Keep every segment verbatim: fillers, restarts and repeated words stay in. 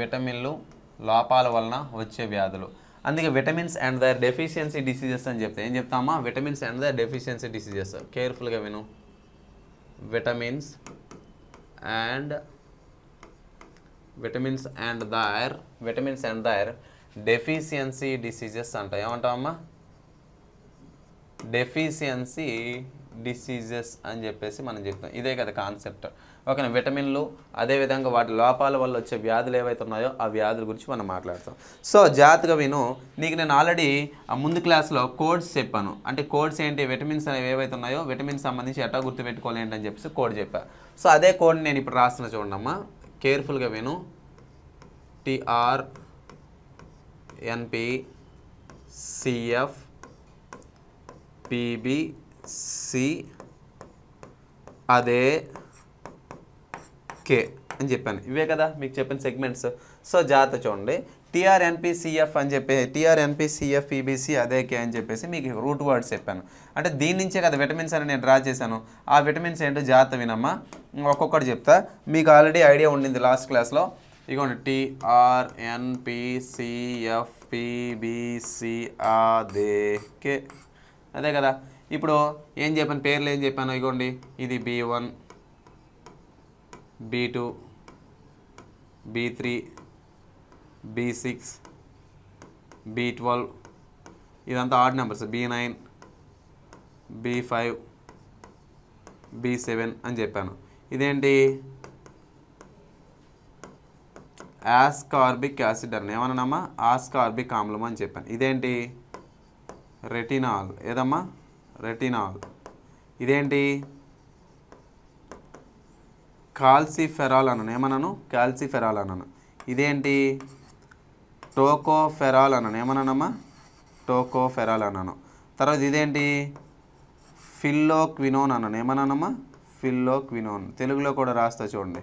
విటమిన్లు లోపాల వలన వచ్చే వ్యాధులు. అందుకే vitamins and there deficiency diseases అని చెప్తే ఏం చెప్తామా, vitamins and there deficiency diseases. కేర్ఫుల్గా విను, vitamins and vitamins and other vitamins and there deficiency diseases అంటాం. ఏమంటామమ్మా, డెఫిషియన్సీ డిసీజెస్ అని చెప్పేసి మనం చెప్తాం. ఇదే కదా కాన్సెప్ట్, ఓకేనా. విటమిన్లు అదేవిధంగా వాటి లోపాల వల్ల వచ్చే వ్యాధులు ఏవైతే ఉన్నాయో ఆ వ్యాధుల గురించి మనం మాట్లాడతాం. సో జాగ్రత్తగా విను, నీకు నేను ఆల్రెడీ ముందు క్లాస్లో కోడ్స్ చెప్పాను. అంటే కోడ్స్ ఏంటి, విటమిన్స్ అనేవి ఏవైతే ఉన్నాయో విటమిన్స్ సంబంధించి ఎట్లా గుర్తుపెట్టుకోవాలి ఏంటని చెప్పేసి కోడ్ చెప్పాను. సో అదే కోడ్ నేను ఇప్పుడు రాస్తున్నా, చూడండమ్మా కేర్ఫుల్గా విను. TR NP CF PB C అదే కే అని చెప్పాను. ఇవే కదా మీకు చెప్పిన సెగ్మెంట్స్. సో జాగ్రత్త చూడండి, టీఆర్ఎన్పిసిఎఫ్ అని చెప్పి టీఆర్ఎన్పిసిఎఫ్ ఈబీసీ అదే కే అని చెప్పేసి మీకు రూట్ వర్డ్స్ చెప్పాను. అంటే దీని నుంచే కదా విటమిన్స్ అని నేను డ్రా చేశాను. ఆ విటమిన్స్ ఏంటో జాగ్రత్త వినమ్మా, ఒక్కొక్కటి చెప్తా. మీకు ఆల్రెడీ ఐడియా ఉండింది లాస్ట్ క్లాస్లో. ఇగోండి, టీఆర్ఎన్పిసిఎఫ్ పీబీసీ అదే కే అదే కదా. ఇప్పుడు ఏం చెప్పాను, పేర్లు ఏం చెప్పాను, ఇగోండి ఇది B one, B two, B three, B six, B twelve, ఇదంతా odd numbers, B nine, B five, B seven అని చెప్పాను. ఇదేంటి, ఆస్కార్బిక్ యాసిడ్ అని ఏమన్నానమ్మా, ఆస్కార్బిక్ ఆమ్లం అని చెప్పాను. ఇదేంటి, రెటినాల్, ఏదమ్మా రెటినాల్. ఇదేంటి, కాల్సిఫెరాల్ అనను, ఏమన్నాను కాల్సిఫెరాల్ అనను. ఇదేంటి, టోకోఫెరాల్ అనను, ఏమన్నానమ్మా టోకోఫెరాల్ అనను. తర్వాత ఇదేంటి, ఫిల్లోక్వినోన్ అనను, ఏమన్నానమ్మా ఫిల్లోక్వినోన్. తెలుగులో కూడా రాస్తా చూడండి,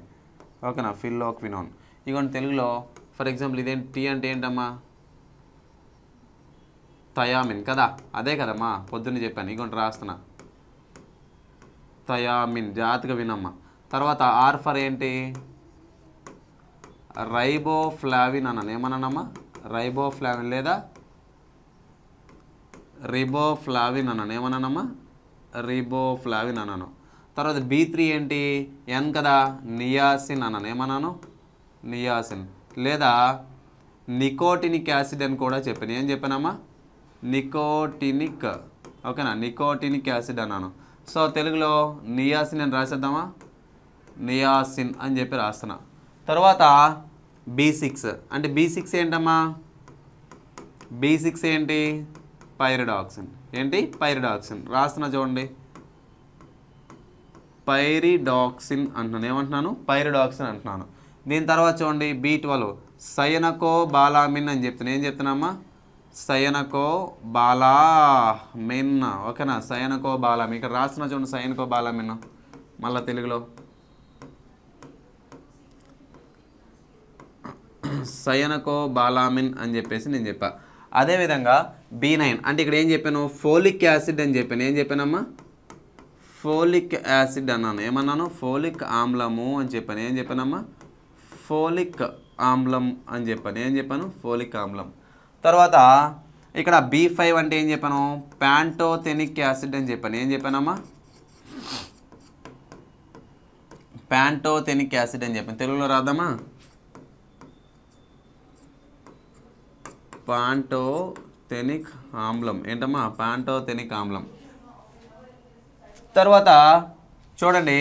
ఓకేనా, ఫిల్లోక్వినోన్. ఇగోండి తెలుగులో ఫర్ ఎగ్జాంపుల్ ఇదేంటి, టీ అంటే ఏంటమ్మా థయామిన్ కదా, అదే కదమ్మా పొద్దున్న చెప్పాను. ఇగోండి రాస్తున్నా, థయామిన్, జాగ్రత్తగా వినమ్మా. తర్వాత ఆర్ ఫర్ ఏంటి, రైబోఫ్లావిన్ అన్నాను, ఏమన్నానమ్మా రైబోఫ్లావిన్ లేదా రిబోఫ్లావిన్ అన్నాను, ఏమన్నానమ్మా రిబోఫ్లావిన్ అన్నాను. తర్వాత బి త్రీ ఏంటి, ఎన్ కదా నియాసిన్ అన్నాను, ఏమన్నాను నియాసిన్ లేదా నికోటినిక్ యాసిడ్ అని కూడా చెప్పాను. ఏం చెప్పానమ్మా, నికోటినిక్, ఓకేనా, నికోటినిక్ యాసిడ్ అన్నాను. సో తెలుగులో నియాసిన్ అని రాసేద్దామా, నియాసిన్ అని చెప్పి రాస్తున్నా. తర్వాత బి సిక్స్ అంటే బి సిక్స్ ఏంటమ్మా, బి సిక్స్ ఏంటి పైరిడాక్సిన్, ఏంటి పైరిడాక్సిన్ రాస్తున్నా చూడండి, పైరిడాక్సిన్ అంటున్నాను, ఏమంటున్నాను పైరిడాక్సిన్ అంటున్నాను. దీని తర్వాత చూడండి బి ట్వెల్వ్, సయనకోబాలామిన్ అని చెప్తున్నా. ఏం చెప్తున్నామ్మా, సయనకోబాలామిన్, ఓకేనా, సయనకోబాలామిన్. ఇక్కడ రాస్తున్నా చూడండి సయనకోబాలామిన్, మళ్ళీ తెలుగులో సయనకోబాలామిన్ అని చెప్పేసి నేను చెప్పా. అదేవిధంగా బి నైన్ అంటే ఇక్కడ ఏం చెప్పాను, ఫోలిక్ యాసిడ్ అని చెప్పాను. ఏం చెప్పానమ్మా ఫోలిక్ యాసిడ్ అన్నాను, ఏమన్నాను ఫోలిక్ ఆమ్లము అని చెప్పాను. ఏం చెప్పానమ్మా ఫోలిక్ ఆమ్లం అని చెప్పాను. ఏం చెప్పాను ఫోలిక్ ఆమ్లం. తర్వాత ఇక్కడ బి ఫైవ్ అంటే ఏం చెప్పాను, ప్యాంటోథెనిక్ యాసిడ్ అని చెప్పాను. ఏం చెప్పానమ్మా ప్యాంటోథెనిక్ యాసిడ్ అని చెప్పాను. తెలుగులో రాద్దామా, పాంటోథెనిక్ ఆమ్లం, ఏంటమ్మా పాంటోథెనిక్ ఆమ్లం. తర్వాత చూడండి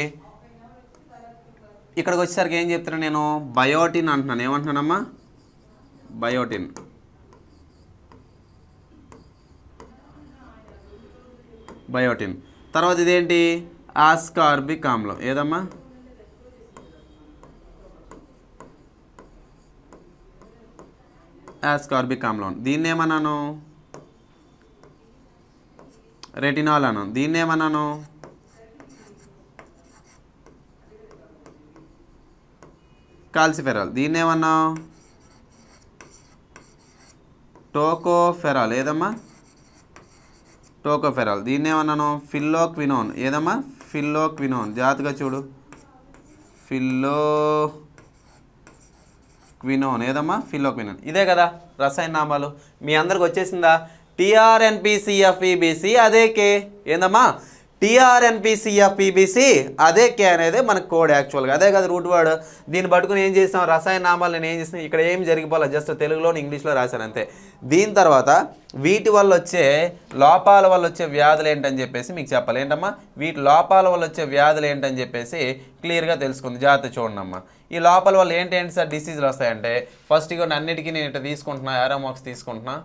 ఇక్కడికి వచ్చేసరికి ఏం చెప్తాను నేను, బయోటిన్ అంటున్నాను. ఏమంటున్నానమ్మా బయోటిన్, బయోటిన్. తర్వాత ఇదేంటి ఆస్కార్బిక్ ఆమ్లం, ఏదమ్మా ఆస్కార్బిక్ ఆమ్లం. దీన్ని ఏమన్నాను రెటినాల్ అన్నాను. దీన్ని ఏమన్నాను కాల్సిఫెరాల్. దీన్ని ఏమన్నావు టోకోఫెరాల్, ఏదమ్మా టోకోఫెరాల్. దీన్ని ఏమన్నాను ఫిల్లోక్వినోన్, ఏదమ్మా ఫిల్లోక్వినోన్. జాగ్రత్తగా చూడు, ఫిల్లో క్వినోన్ ఏదమ్మా ఫిలోక్వినోన్ ఇదే కదా రసాయనామాలు మీ అందరికి వచ్చేసిందా టిఆర్ఎన్పిసిఎఫ్ఈబిసి అదే కే ఏందమ్మా టిఆర్ఎన్పిసిఎఫ్ఈబిసి అదే కే అనేది మన కోడ్ యాక్చువల్గా అదే కదా రూట్ వర్డ్ దీన్ని పట్టుకుని ఏం చేస్తాం రసాయనామాలు నేను ఏం చేస్తాను ఇక్కడ ఏం జరిగిపోవాలి జస్ట్ తెలుగులో ఇంగ్లీష్లో రాశాను అంతే దీని తర్వాత వీటి వల్ల వచ్చే లోపాల వల్ల వచ్చే వ్యాధులు ఏంటని చెప్పేసి మీకు చెప్పాలి ఏంటమ్మా వీటి లోపాల వల్ల వచ్చే వ్యాధులు ఏంటని చెప్పేసి క్లియర్గా తెలుసుకుంది జాగ్రత్త చూడండి అమ్మా ఈ లోపాల వల్ల ఏంటి ఏంటి సార్ డిసీజులు వస్తాయంటే ఫస్ట్ ఇక అన్నిటికీ నేను ఇట్లా తీసుకుంటున్నా ఆరోమాక్స్ తీసుకుంటున్నా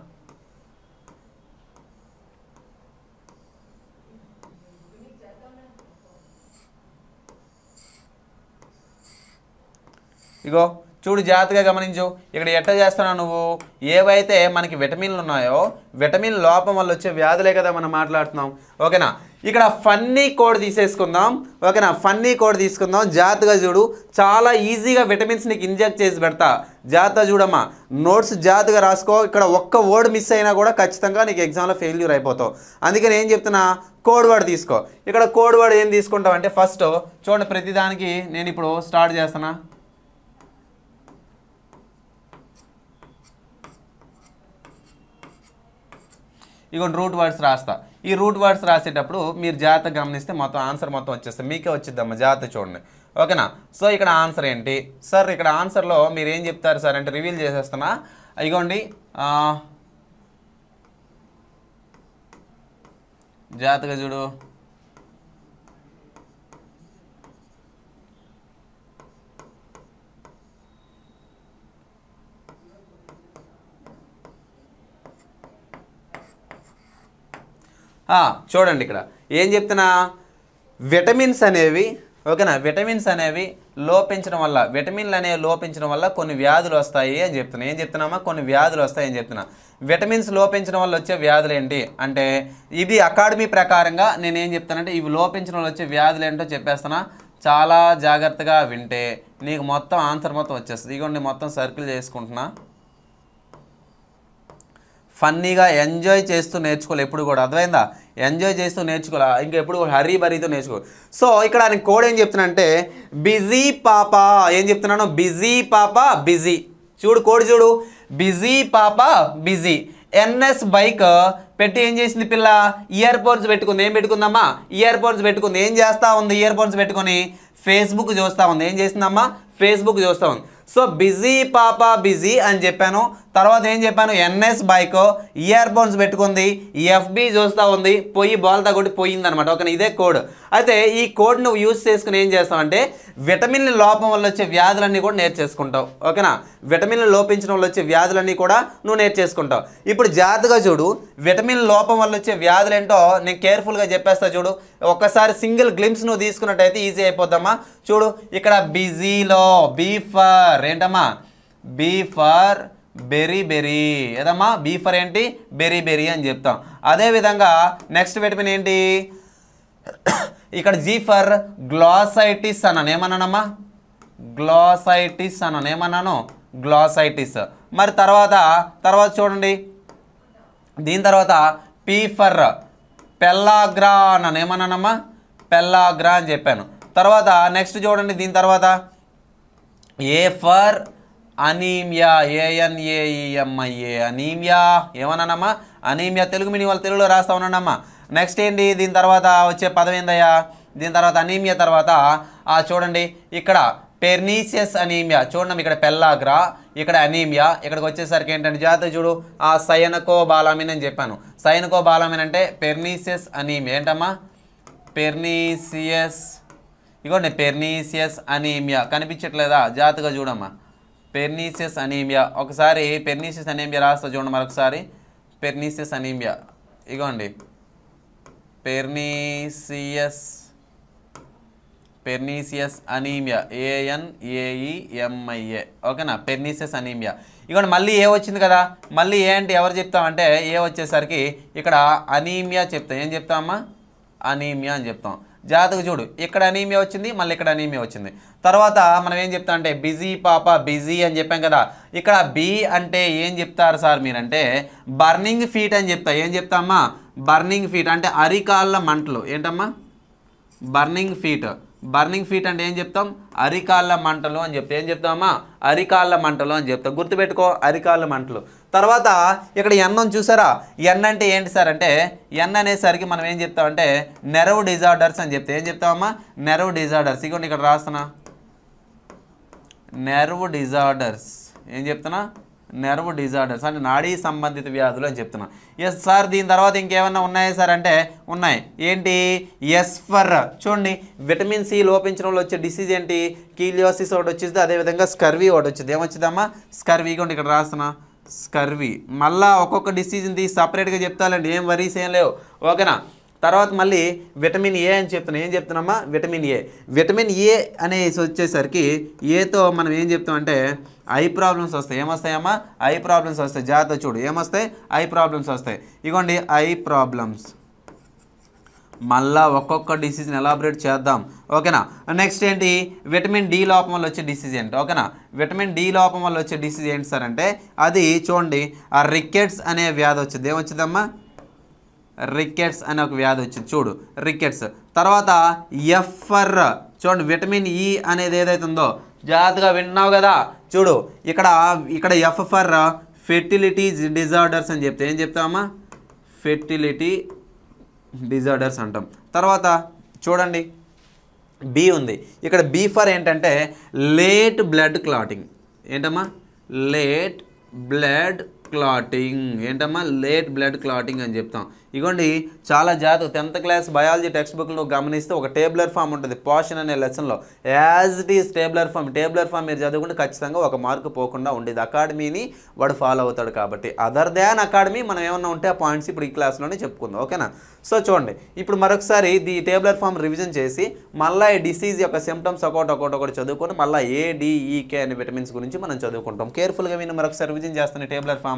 ఇగో చూడు జాగ్రత్తగా గమనించు ఇక్కడ ఎట్లా చేస్తున్నావు నువ్వు ఏవైతే మనకి విటమిన్లు ఉన్నాయో విటమిన్ లోపం వల్ల వచ్చే వ్యాధులే కదా మనం మాట్లాడుతున్నాం ఓకేనా ఇక్కడ ఫన్నీ కోడ్ తీసేసుకుందాం ఓకేనా ఫన్నీ కోడ్ తీసుకుందాం జాగ్రత్తగా చూడు చాలా ఈజీగా విటమిన్స్ నీకు ఇంజెక్ట్ చేసి పెడతా జాగ్రత్త చూడమ్మా నోట్స్ జాగ్రత్తగా రాసుకో ఇక్కడ ఒక్క వర్డ్ మిస్ అయినా కూడా ఖచ్చితంగా నీకు ఎగ్జామ్లో ఫెయిల్యూర్ అయిపోతావు అందుకని ఏం చెప్తున్నా కోడ్ వర్డ్ తీసుకో ఇక్కడ కోడ్ వర్డ్ ఏం తీసుకుంటావు అంటే ఫస్ట్ చూడండి ప్రతిదానికి నేను ఇప్పుడు స్టార్ట్ చేస్తున్నా ఇగోండి రూట్ వర్డ్స్ రాస్తా ఈ రూట్ వర్డ్స్ రాసేటప్పుడు మీరు జాగ్రత్తగా గమనిస్తే మొత్తం ఆన్సర్ మొత్తం వచ్చేస్తాయి మీకే వచ్చిద్దమ్మా జాగ్రత్త చూడండి ఓకేనా సో ఇక్కడ ఆన్సర్ ఏంటి సార్ ఇక్కడ ఆన్సర్లో మీరు ఏం చెప్తారు సార్ అంటే రివీల్ చేసేస్తున్నా ఇగోండి జాగ్రత్తగా చూడు చూడండి ఇక్కడ ఏం చెప్తున్నా విటమిన్స్ అనేవి ఓకేనా విటమిన్స్ అనేవి లోపించడం వల్ల విటమిన్లు అనేవి లోపించడం వల్ల కొన్ని వ్యాధులు వస్తాయి అని చెప్తున్నా ఏం చెప్తున్నామా కొన్ని వ్యాధులు వస్తాయని చెప్తున్నా విటమిన్స్ లోపించడం వల్ల వచ్చే వ్యాధులు ఏంటి అంటే ఇది అకాడమీ ప్రకారంగా నేనేం చెప్తానంటే ఇవి లోపించడం వల్ల వచ్చే వ్యాధులు ఏంటో చెప్పేస్తున్నా చాలా జాగ్రత్తగా వింటే నీకు మొత్తం ఆన్సర్ మొత్తం వచ్చేస్తుంది ఇగోండి మొత్తం సర్కిల్ చేసుకుంటున్నా ఫన్నీగా ఎంజాయ్ చేస్తూ నేర్చుకోవాలి ఎప్పుడు కూడా అర్థమైందా ఎంజాయ్ చేస్తూ నేర్చుకోవాలి ఇంకా ఎప్పుడు హరీ బరీతో నేర్చుకో సో ఇక్కడ నేను కోడ్ ఏం చెప్తున్నా అంటే బిజీ పాప ఏం చెప్తున్నాను బిజీ పాప బిజీ చూడు కోడ్ చూడు బిజీ పాప బిజీ ఎన్ఎస్ బైక్ పెట్టి ఏం చేసింది పిల్ల ఇయర్ ఫోన్స్ పెట్టుకుంది ఏం పెట్టుకుందమ్మా ఇయర్ ఫోన్స్ పెట్టుకుంది ఏం చేస్తూ ఉంది ఇయర్ ఫోన్స్ పెట్టుకొని ఫేస్బుక్ చూస్తూ ఉంది ఏం చేసిందమ్మా ఫేస్బుక్ చూస్తూ ఉంది సో బిజీ పాప బిజీ అని చెప్పాను తర్వాత ఏం చెప్పాను ఎన్ఎస్ బైక్ ఇయర్ ఫోన్స్ పెట్టుకుంది ఎఫ్బి చూస్తూ ఉంది పొయ్యి బాల్తా కొట్టి పోయిందనమాట ఓకే ఇదే కోడ్ అయితే ఈ కోడ్ నువ్వు యూజ్ చేసుకుని ఏం చేస్తావంటే విటమిన్ల లోపం వల్ల వచ్చే వ్యాధులన్నీ కూడా నేర్చేసుకుంటావు ఓకేనా విటమిన్లు లోపించడం వల్ల వచ్చే వ్యాధులన్నీ కూడా నువ్వు నేర్చేసుకుంటావు ఇప్పుడు జాగ్రత్తగా చూడు విటమిన్ లోపం వల్ల వచ్చే వ్యాధులు ఏంటో నేను కేర్ఫుల్గా చెప్పేస్తా చూడు ఒక్కసారి సింగిల్ గ్లిమ్స్ నువ్వు తీసుకున్నట్టయితే ఈజీ అయిపోద్దమ్మా చూడు ఇక్కడ బిజీలో బీ ఫర్ ఏంటమ్మా బీ ఫర్ బెరిబెరి ఏదమ్మా బీ ఫర్ ఏంటి బెరిబెరి అని చెప్తాం అదేవిధంగా నెక్స్ట్ విటమిన్ ఏంటి ఇక్కడ జీ ఫర్ గ్లాసైటిస్ అన్నాను ఏమన్నానమ్మా గ్లాసైటిస్ అన్నాను ఏమన్నాను గ్లాసైటిస్ మరి తర్వాత తర్వాత చూడండి దీని తర్వాత పీ ఫర్ పెల్లాగ్రా అన్నాను ఏమన్నానమ్మా పెల్లాగ్రా అని చెప్పాను తర్వాత నెక్స్ట్ చూడండి దీని తర్వాత ఏ ఫర్ అనీమియా ఏఎన్ఏఈఎంఐఏ అనీమియా ఏమన్నానమ్మా అనీమియా తెలుగు మీనింగ్ వాళ్ళు తెలుగులో రాస్తా ఉన్నానమ్మా నెక్స్ట్ ఏంటి దీని తర్వాత వచ్చే పదం ఏందయ్యా దీని తర్వాత అనీమియా తర్వాత చూడండి ఇక్కడ పెర్నీషియస్ అనీమియా చూడండి ఇక్కడ పెల్లాగ్రా ఇక్కడ అనీమియా ఇక్కడికి వచ్చేసరికి ఏంటంటే జాగ్రత్తగా చూడు ఆ సయనకోబాలామిన్ అని చెప్పాను సయనకోబాలామిన్ అంటే పెర్నీషియస్ అనీమియా ఏంటమ్మా పెర్నీషియస్ ఇగోండి పెర్నీషియస్ అనీమియా కనిపించట్లేదా జాగ్రత్తగా చూడమ్మా పెర్నీషియస్ అనీమియా ఒకసారి పెర్నీషియస్ అనీమియా రాస్తా చూడండి మరొకసారి పెర్నీషియస్ అనీమియా ఇగోండి పెర్నీషియస్ పెర్నీషియస్ అనీమియా ఏఎన్ఏఈఎంఐఏ ఓకేనా పెర్నీషియస్ అనీమియా ఇక్కడ మళ్ళీ ఏ వచ్చింది కదా మళ్ళీ ఏ అంటే ఎవరు చెప్తామంటే ఏ వచ్చేసరికి ఇక్కడ అనీమియా చెప్తాం ఏం చెప్తామమ్మా అనీమియా అని చెప్తాం జాగ్రత్తగా చూడు ఇక్కడ అనీమియా వచ్చింది మళ్ళీ ఇక్కడ అనీమియా వచ్చింది తర్వాత మనం ఏం చెప్తాం అంటే బిజీ పాప బిజీ అని చెప్పాం కదా ఇక్కడ బి అంటే ఏం చెప్తారు సార్ మీరంటే బర్నింగ్ ఫీట్ అని చెప్తా ఏం చెప్తామా బర్నింగ్ ఫీట్ అంటే అరికాళ్ళ మంటలు ఏంటమ్మా బర్నింగ్ ఫీట్ బర్నింగ్ ఫీట్ అంటే ఏం చెప్తాం? అరికాళ్ళ మంటలు అని చెప్తే ఏం చెప్తామా? అరికాళ్ళ మంటలు అని చెప్తాం. గుర్తుపెట్టుకో, అరికాళ్ళ మంటలు. తర్వాత ఇక్కడ ఎన్ను చూసారా? ఎన్ అంటే ఏంటి సార్ అంటే, ఎన్ అనేసరికి మనం ఏం చెప్తామంటే నెరవ్ డిజార్డర్స్ అని చెప్తే ఏం చెప్తామమ్మా? Nerve disorders. ఇక ఇక్కడ రాస్తున్నా నెర్వ్ డిజార్డర్స్. ఏం చెప్తున్నా? నెర్వ్ డిజార్డర్స్ అంటే నాడీ సంబంధిత వ్యాధులు అని చెప్తున్నా. ఎస్ సార్, దీని తర్వాత ఇంకేమన్నా ఉన్నాయా సార్ అంటే ఉన్నాయి. ఏంటి? ఎస్ ఫర్ చూడండి, విటమిన్ సి లోపించడంలో వచ్చే డిసీజ్ ఏంటి? కీలియోసిస్ ఒకటి వచ్చింది, అదేవిధంగా స్కర్వీ ఒకటి వచ్చింది. ఏమొచ్చిందమ్మా? స్కర్వీ. కొండి ఇక్కడ రాస్తున్నా స్కర్వీ. మళ్ళీ ఒక్కొక్క డిసీజ్ని తీసి సపరేట్గా చెప్తాలండి, ఏం వరీస్ ఏం లేవు, ఓకేనా? తర్వాత మళ్ళీ విటమిన్ ఏ అని చెప్తున్నా. ఏం చెప్తున్నామా? Vitamin A. విటమిన్ ఏ అనేసి వచ్చేసరికి ఏతో మనం ఏం చెప్తామంటే ఐ ప్రాబ్లమ్స్ వస్తాయి. ఏమొస్తాయమ్మా? ఐ ప్రాబ్లమ్స్ వస్తాయి. జాగ్రత్త చూడు, ఏమొస్తాయి? ఐ ప్రాబ్లమ్స్ వస్తాయి. ఇగోండి ఐ ప్రాబ్లమ్స్. మళ్ళా ఒక్కొక్క డిసీజ్ని ఎలాబరేట్ చేద్దాం, ఓకేనా? నెక్స్ట్ ఏంటి? విటమిన్ డి లోపం వల్ల వచ్చే డిసీజ్ ఏంటి, ఓకేనా? విటమిన్ డి లోపం వల్ల వచ్చే డిసీజ్ ఏంటి సార్ అంటే అది చూడండి, ఆ రికెట్స్ అనే వ్యాధి వచ్చింది. ఏమొచ్చిందమ్మా? రికెట్స్ అనే ఒక వ్యాధి వచ్చింది, చూడు రికెట్స్. తర్వాత ఎఫ్ఆర్ చూడండి, విటమిన్ ఈ అనేది ఏదైతే ఉందో జాగ్రత్తగా విన్నావు కదా, చూడు ఇక్కడ ఇక్కడ ఎఫ్ఆర్ ఫెర్టిలిటీ డిజార్డర్స్ అని చెప్తే ఏం చెప్తామా? ఫెర్టిలిటీ డిజార్డర్స్ అంటాం. తర్వాత చూడండి బి ఉంది, ఇక్కడ బి ఫర్ ఏంటంటే లేట్ బ్లడ్ క్లాటింగ్. ఏంటమ్మా? Late blood clotting. ఏంటమ్మా? లేట్ బ్లడ్ క్లాటింగ్ అని చెప్తాం. ఇగోండి చాలా జాగ్రత్త, టెన్త్ క్లాస్ బయాలజీ టెక్స్ట్ బుక్లో గమనిస్తే ఒక టేబులర్ ఫామ్ ఉంటుంది పోషన్ అనే లెసన్లో. As it is tabular form, tabular form మీరు చదువుకుంటే ఖచ్చితంగా ఒక మార్కు పోకుండా ఉండేది. అకాడమీని వాడు ఫాలో అవుతాడు కాబట్టి, అదర్ దాన్ అకాడమీ మనం ఏమన్నా ఉంటే ఆ పాయింట్స్ ఇప్పుడు ఈ క్లాస్లోనే చెప్పుకుందాం, ఓకేనా? సో చూడండి, ఇప్పుడు మరొకసారి ఈ టేబులర్ ఫామ్ రివిజన్ చేసి మళ్ళీ ఈ డిసీజ్ యొక్క సిమ్టమ్స్ ఒకటి ఒకటి ఒకటి చదువుకొని మళ్ళీ ఏడిఈకే అనే విటమిన్స్ గురించి మనం చదువుకుంటాం. కేర్ఫుల్గా నేను మరొకసారి రివిజన్ చేస్తాను టేబులర్ ఫామ్.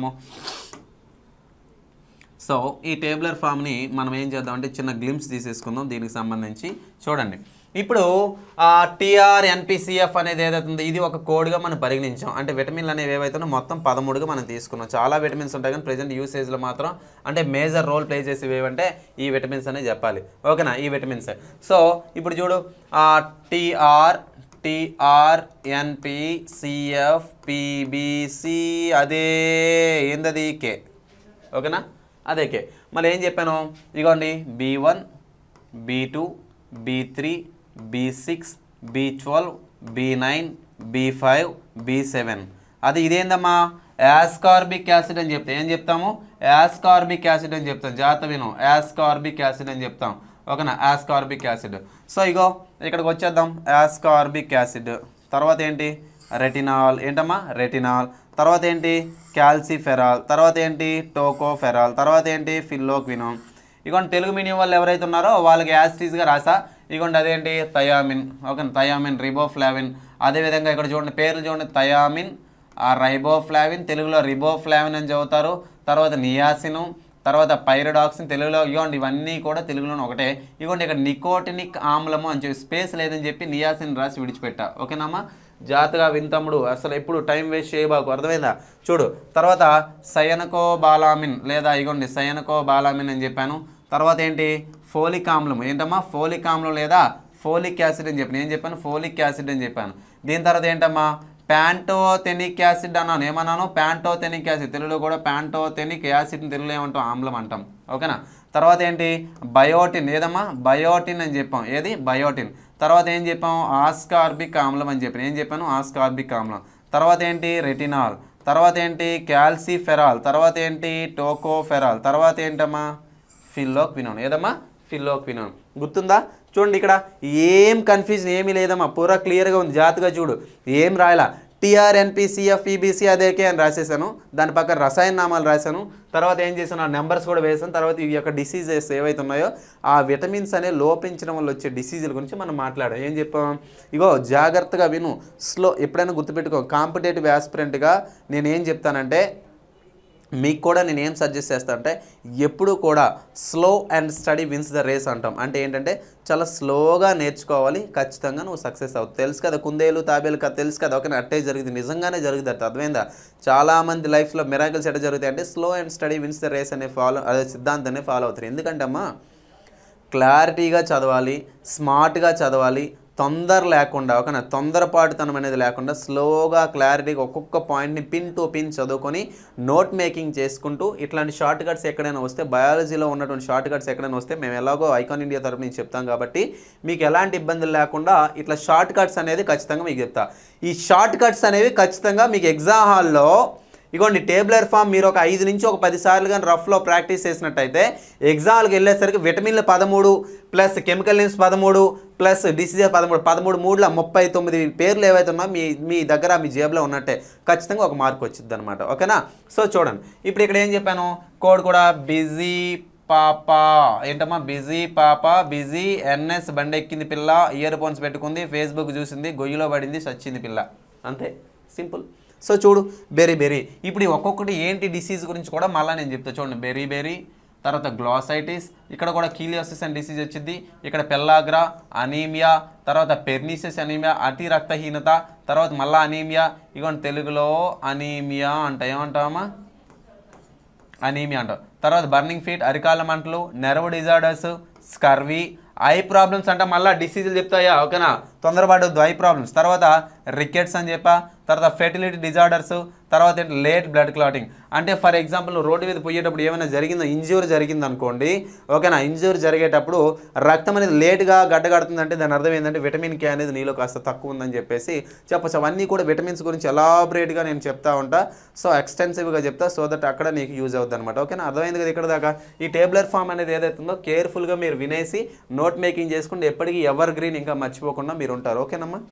సో ఈ టేబులర్ ఫామ్ని మనం ఏం చేద్దామంటే చిన్న గ్లిమ్స్ తీసేసుకుందాం దీనికి సంబంధించి. చూడండి, ఇప్పుడు టీఆర్ఎన్పిసిఎఫ్ అనేది ఏదైతుందో ఇది ఒక కోడ్గా మనం పరిగణించాం. అంటే విటమిన్లు అనేవి ఏవైతున్నా మొత్తం పదమూడుగా మనం తీసుకున్నాం. చాలా విటమిన్స్ ఉంటాయి కానీ ప్రజెంట్ యూసేజ్లో మాత్రం అంటే మేజర్ రోల్ ప్లే చేసేవి ఏవంటే ఈ విటమిన్స్ అనే చెప్పాలి, ఓకేనా? ఈ విటమిన్స్. సో ఇప్పుడు చూడు, టీఆర్ టీఆర్ఎన్పిసిఎఫ్ పిబిసి అదే ఏందది? కే, ఓకేనా? అదే కే. మళ్ళీ ఏం చెప్పాను? ఇదిగోండి B one, B two, B three, B six, B twelve, B nine, B five, B seven. అది ఇదేందమ్మా? యాస్కార్బిక్ యాసిడ్ అని చెప్తే ఏం చెప్తాము? యాస్కార్బిక్ యాసిడ్ అని చెప్తాం. జాగ్రత్త విను, యాస్కార్బిక్ యాసిడ్ అని చెప్తాం, ఓకేనా? Ascorbic acid. సో ఇగో ఇక్కడికి వచ్చేద్దాం, యాస్కార్బిక్ యాసిడ్. తర్వాత ఏంటి? రెటినాల్. ఏంటమ్మా? రెటినాల్. తర్వాత ఏంటి? క్యాల్సిఫెరాల్. తర్వాత ఏంటి? టోకోఫెరాల్. తర్వాత ఏంటి? ఫిల్లోక్వినోన్. ఇగోండి తెలుగు మీడియం వాళ్ళు ఎవరైతే ఉన్నారో వాళ్ళకి యాసిటీస్గా రాసా. ఇగోండి అదేంటి? థయామిన్, ఓకేనా? Thiamine, riboflavin. అదేవిధంగా ఇక్కడ చూడండి పేర్లు చూడండి, థయామిన్, రైబోఫ్లావిన్, తెలుగులో రిబోఫ్లావిన్ అని చదువుతారు. తర్వాత నియాసిన్, తర్వాత పైరిడాక్సిన్ తెలుగులో. ఇవ్వండి ఇవన్నీ కూడా తెలుగులోనే ఒకటే. ఇవ్వండి ఇక్కడ నికోటినిక్ ఆమ్లము అని చెప్పి స్పేస్ లేదని చెప్పి నియాసిన్ రాసి విడిచిపెట్టా, ఓకేనామా? జాగ్రత్తగా వింతమ్ముడు, అసలు ఎప్పుడు టైం వేస్ట్ చేయబాకు, అర్థమైందా? చూడు, తర్వాత సయనకోబాలామిన్ లేదా ఇగోండి సయనకోబాలామిన్ అని చెప్పాను. తర్వాత ఏంటి? ఫోలిక్ ఆమ్లం. ఏంటమ్మా? ఫోలిక్ ఆమ్లం లేదా ఫోలిక్ యాసిడ్ అని చెప్పాను. ఏం చెప్పాను? ఫోలిక్ యాసిడ్ అని చెప్పాను. దీని తర్వాత ఏంటమ్మా? ప్యాంటోథెనిక్ యాసిడ్ అన్నాను. ఏమన్నాను? Pantothenic acid. తెలుగులో కూడా ప్యాంటోథెనిక్ యాసిడ్ని తెలుగులో ఏమంటాం? ఆమ్లం అంటాం, ఓకేనా? తర్వాత ఏంటి? బయోటిన్. ఏదమ్మా? బయోటిన్ అని చెప్పాం. ఏది? బయోటిన్. తర్వాత ఏం చెప్పాం? ఆస్కార్బిక్ ఆమ్లం అని చెప్పాను. ఏం చెప్పాను? ఆస్కార్బిక్ ఆమ్లం. తర్వాత ఏంటి? రెటినాల్. తర్వాత ఏంటి? క్యాల్సిఫెరాల్. తర్వాత ఏంటి? టోకోఫెరాల్. తర్వాత ఏంటమ్మా? ఫిల్లోక్వినోన్. ఏదమ్మా? ఫిల్లోక్వినోన్. గుర్తుందా? చూడండి ఇక్కడ ఏం కన్ఫ్యూజన్ ఏమీ లేదమ్మా, పూరా క్లియర్గా ఉంది. జాగ్రత్తగా చూడు, ఏం రాయలా. టీఆర్ఎన్పిసిఎఫ్ ఈబీసీ అదేకే అని రాసేసాను, దాని పక్కన రసాయన నామాలు రాశాను. తర్వాత ఏం చేశాను? ఆ నెంబర్స్ కూడా వేసాను. తర్వాత ఈ యొక్క డిసీజెస్ ఏవైతే ఉన్నాయో ఆ విటమిన్స్ అనే లోపించడం వల్ల వచ్చే డిసీజుల గురించి మనం మాట్లాడాం. ఏం చెప్పాం? ఇగో జాగ్రత్తగా విను, స్లో. ఎప్పుడైనా గుర్తుపెట్టుకో, కాంపిటేటివ్ యాస్పిరెంట్గా నేనేం చెప్తానంటే, మీకు కూడా నేను ఏం సజెస్ట్ చేస్తాను అంటే, ఎప్పుడు కూడా slow and steady wins the race అంటాం. అంటే ఏంటంటే చాలా స్లోగా నేర్చుకోవాలి, ఖచ్చితంగా నువ్వు సక్సెస్ అవుతావు. తెలుసు కదా, కుందేలు తాబేలు కదా, తెలుసు కదా, ఓకే? అట్టే జరిగింది, నిజంగానే జరుగుతుంది, అర్థమైందా? చాలామంది లైఫ్లో మిరాకిల్స్ ఎట్లా జరుగుతాయి అంటే slow and steady wins the race అనే ఫాలో అదే సిద్ధాంతాన్ని ఫాలో అవుతారు. ఎందుకంటే అమ్మా క్లారిటీగా చదవాలి, స్మార్ట్గా చదవాలి, తొందర లేకుండా ఓకేనా తొందరపాటుతనం అనేది లేకుండా స్లోగా క్లారిటీగా ఒక్కొక్క పాయింట్ని పిన్ టు పిన్ చదువుకొని నోట్ మేకింగ్ చేసుకుంటూ ఇట్లాంటి షార్ట్ కట్స్ ఎక్కడైనా వస్తే బయాలజీలో ఉన్నటువంటి షార్ట్ కట్స్ ఎక్కడైనా వస్తే మేము ఎలాగో ఐకాన్ ఇండియా తరపు నుంచి చెప్తాం కాబట్టి మీకు ఎలాంటి ఇబ్బందులు లేకుండా ఇట్లా షార్ట్ కట్స్ అనేది ఖచ్చితంగా మీకు చెప్తా. ఈ షార్ట్ కట్స్ అనేవి ఖచ్చితంగా మీకు ఎగ్జామ్ హాల్లో ఇగోండి టేబులర్ ఫామ్ మీరు ఒక ఐదు నుంచి ఒక పది సార్లు కానీ రఫ్లో ప్రాక్టీస్ చేసినట్టయితే ఎగ్జామ్కి వెళ్ళేసరికి విటమిన్లు పదమూడు ప్లస్ కెమికల్ నేమ్స్ పదమూడు ప్లస్ డిసీజెస్ పదమూడు పదమూడు మూడులో ముప్పై తొమ్మిది పేర్లు ఏవైతే ఉన్నా మీ మీ దగ్గర మీ జేబులో ఉన్నట్టే ఖచ్చితంగా ఒక మార్క్ వచ్చింది అనమాట. ఓకేనా సో చూడండి ఇప్పుడు ఇక్కడ ఏం చెప్పాను కోడ్ కూడా బిజీ పాప ఏంటమ్మా బిజీ పాప బిజీ ఎన్ఎస్ బండి ఎక్కింది పిల్ల ఇయర్ ఫోన్స్ పెట్టుకుంది ఫేస్బుక్ చూసింది గొయ్యిలో పడింది చచ్చింది పిల్ల అంతే సింపుల్. సో చూడు బెరిబెరి ఇప్పుడు ఒక్కొక్కటి ఏంటి డిసీజ్ గురించి కూడా మళ్ళీ నేను చెప్తాను చూడండి బెరిబెరి తర్వాత గ్లాసైటిస్ ఇక్కడ కూడా కీలియోసిస్ అనే డిసీజ్ వచ్చింది ఇక్కడ పెల్లాగ్రా అనీమియా తర్వాత పెర్నిషియస్ అనీమియా అతి రక్తహీనత తర్వాత మళ్ళీ అనీమియా ఇగోండి తెలుగులో అనీమియా అంట ఏమంటామా అనీమియా అంటాం తర్వాత బర్నింగ్ ఫీట్ అరికాల మంటలు nerve disorders scurvy eye problems అంటే మళ్ళీ డిసీజులు చెప్తాయా ఓకేనా తొందరపాటు ఐ ప్రాబ్లమ్స్ తర్వాత రికెట్స్ అని చెప్పా తర్వాత ఫెర్టిలిటీ డిజార్డర్స్ తర్వాత ఏంటి లేట్ బ్లడ్ క్లాటింగ్ అంటే ఫర్ ఎగ్జాంపుల్ రోడ్డు మీద పోయేటప్పుడు ఏమైనా జరిగిందో ఇంజ్యూర్ జరిగింది అనుకోండి ఓకేనా ఇంజ్యూర్ జరిగేటప్పుడు రక్తం అనేది లేట్గా గడ్డగడుతుందంటే దాని అర్థం ఏంటంటే విటమిన్ కే అనేది నీలో కాస్త తక్కువ ఉందని చెప్పేసి చెప్పచ్చు. అవన్నీ కూడా విటమిన్స్ గురించి ఎలాబరేట్గా నేను చెప్తా ఉంటా సో ఎక్స్టెన్సివ్గా చెప్తా సో దట్ అక్కడ నీకు యూజ్ అవుతుంది అనమాట. ఓకేనా అర్థమైంది కదా ఇక్కడ దాకా ఈ టేబులర్ ఫామ్ అనేది ఏదైతుందో కేర్ఫుల్గా మీరు వినేసి నోట్ మేకింగ్ చేసుకుంటే ఎప్పటికీ ఎవర్ గ్రీన్ ఇంకా మర్చిపోకుండా మీరు ఉంటారు ఓకేనమ్మా.